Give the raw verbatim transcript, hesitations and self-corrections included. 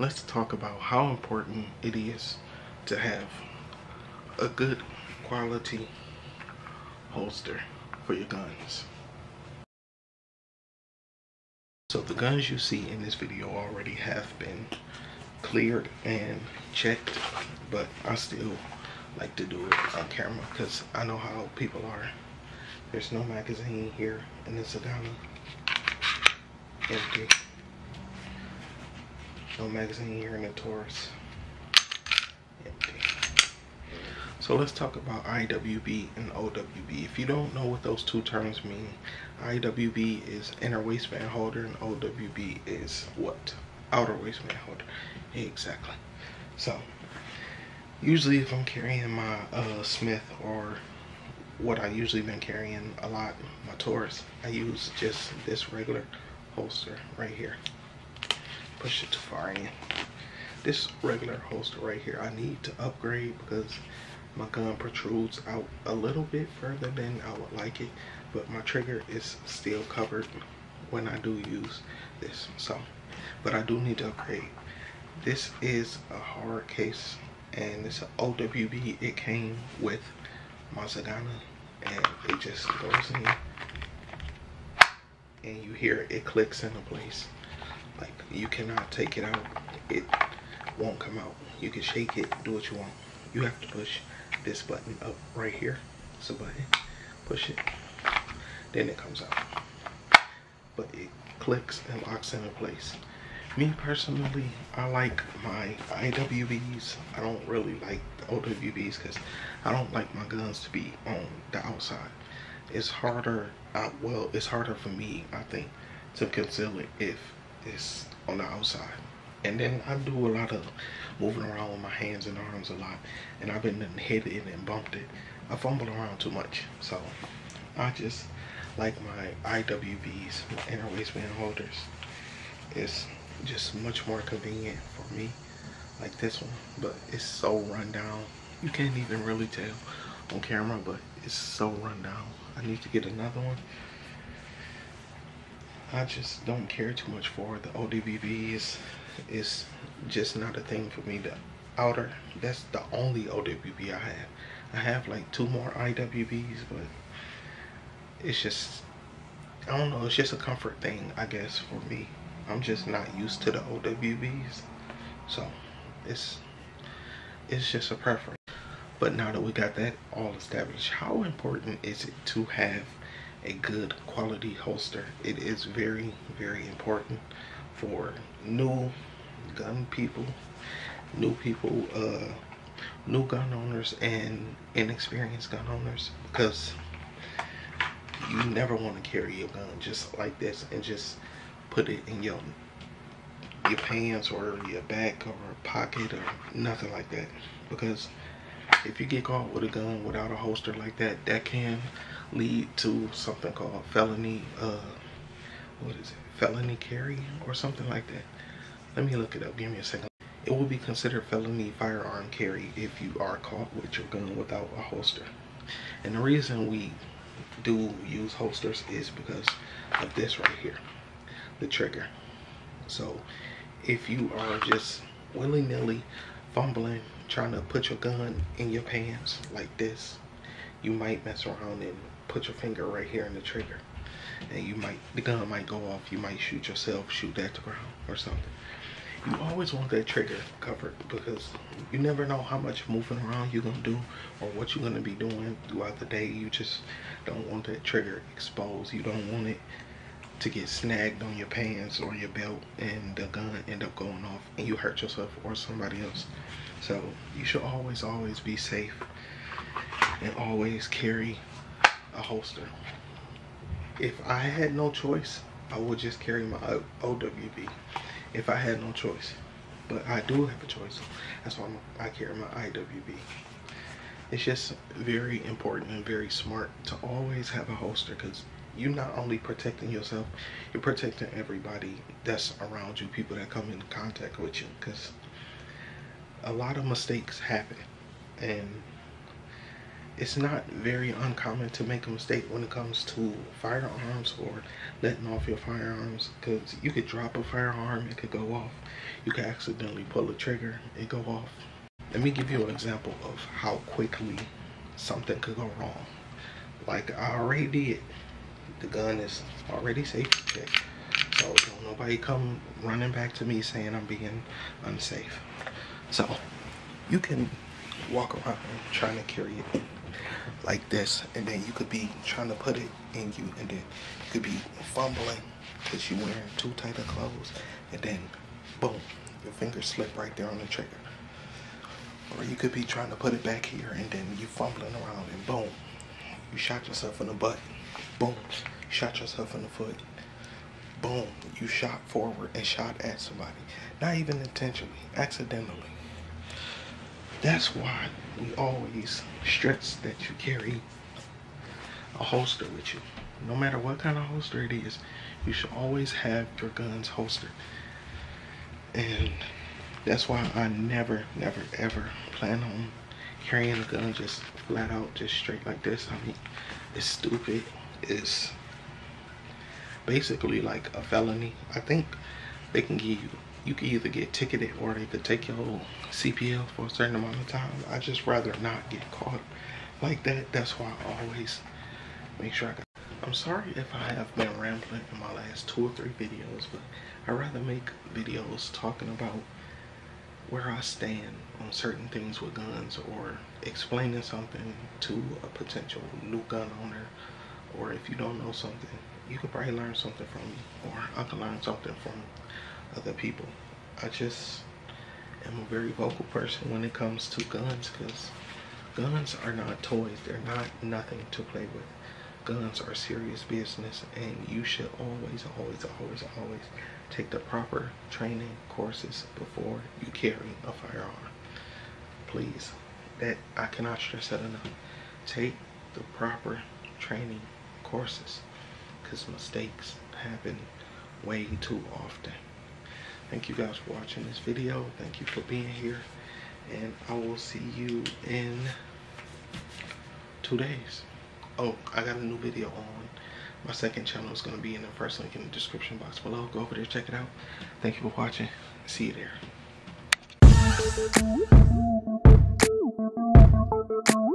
let's talk about how important it is to have a good quality holster for your guns. So the guns you see in this video already have been cleared and checked, but I still like to do it on camera because I know how people are. There's no magazine here in the Mazagana. Empty. No magazine here in the Taurus. Empty. So let's talk about I W B and O W B. If you don't know what those two terms mean, I W B is inner waistband holder and O W B is what? Outer waistband holder. Exactly. So usually if I'm carrying my uh, Smith, or what I usually been carrying a lot, my Taurus, I use just this regular holster right here. Push it too far in. This regular holster right here, I need to upgrade because my gun protrudes out a little bit further than I would like it, but my trigger is still covered when I do use this. So, but I do need to upgrade. This is a hard case and it's an O W B. It came with Mazagana and it just goes in and you hear it, it clicks into place. Like, you cannot take it out, it won't come out. You can shake it, do what you want. You have to push this button up right here. It's a button. Push it. Then it comes out. But it clicks and locks into place. Me personally, I like my I W Bs. I don't really like the O W Bs because I don't like my guns to be on the outside. It's harder. I, well, it's harder for me, I think, to conceal it if it's on the outside. And then I do a lot of moving around with my hands and arms a lot, and I've been hit it and bumped it. I fumble around too much, so I just like my I W Bs, my inner waistband holders. It's just much more convenient for me, like this one, but it's so run down. You can't even really tell on camera, but it's so run down. I need to get another one. I just don't care too much for it. The O W B is, is just not a thing for me. The outer, that's the only O W B I have. I have like two more I W Bs, but it's just, I don't know, it's just a comfort thing, I guess, for me. I'm just not used to the O W Bs, so it's, it's just a preference. But now that we got that all established, how important is it to have a good quality holster? It is very, very important for new gun people, new people, uh, new gun owners, and inexperienced gun owners, because you never want to carry your gun just like this and just put it in your your pants or your back or pocket or nothing like that, because if you get caught with a gun without a holster like that, that can lead to something called felony, uh, what is it, felony carry or something like that. Let me look it up, give me a second. It will be considered felony firearm carry if you are caught with your gun without a holster. And the reason we do use holsters is because of this right here, the trigger. So if you are just willy-nilly fumbling, trying to put your gun in your pants like this, you might mess around and put your finger right here in the trigger, and you might, the gun might go off, you might shoot yourself, shoot at the ground or something. You always want that trigger covered because you never know how much moving around you're gonna do or what you're gonna be doing throughout the day. You just don't want that trigger exposed. You don't want it to get snagged on your pants or your belt and the gun end up going off and you hurt yourself or somebody else. So you should always, always be safe and always carry a holster. If I had no choice, I would just carry my O W B. If I had no choice, but I do have a choice. That's why I'm, I carry my I W B. It's just very important and very smart to always have a holster, because you're not only protecting yourself, you're protecting everybody that's around you, people that come in contact with you, because a lot of mistakes happen, and it's not very uncommon to make a mistake when it comes to firearms or letting off your firearms, because you could drop a firearm, it could go off. You could accidentally pull a trigger, it go off. Let me give you an example of how quickly something could go wrong. Like I already did. The gun is already safety checked, so don't nobody come running back to me saying I'm being unsafe. So you can walk around trying to carry it like this, and then you could be trying to put it in you, and then you could be fumbling because you're wearing too tight of clothes, and then boom, your finger slipped right there on the trigger. Or you could be trying to put it back here, and then you fumbling around, and boom, you shot yourself in the butt. Boom, you shot yourself in the foot. Boom, you shot forward and shot at somebody. Not even intentionally, accidentally. That's why we always stress that you carry a holster with you. No matter what kind of holster it is, you should always have your guns holstered. And that's why I never, never, ever plan on carrying a gun just flat out, just straight like this. I mean, it's stupid. It's basically like a felony. I think they can give you, you can either get ticketed or they could take your C P L for a certain amount of time. I just rather not get caught like that. That's why I always make sure I got. I'm sorry if I have been rambling in my last two or three videos, but I rather make videos talking about where I stand on certain things with guns, or explaining something to a potential new gun owner, or if you don't know something, you could probably learn something from me, or I can learn something from other people. I just am a very vocal person when it comes to guns, because guns are not toys. They're not nothing to play with. Guns are serious business, and you should always, always, always, always take the proper training courses before you carry a firearm. Please, that I cannot stress that enough. Take the proper training courses, because mistakes happen way too often. Thank you guys for watching this video. Thank you for being here, and I will see you in two days. Oh, I got a new video on my second channel. It's going to be in the first link in the description box below. Go over there, check it out. Thank you for watching. See you there.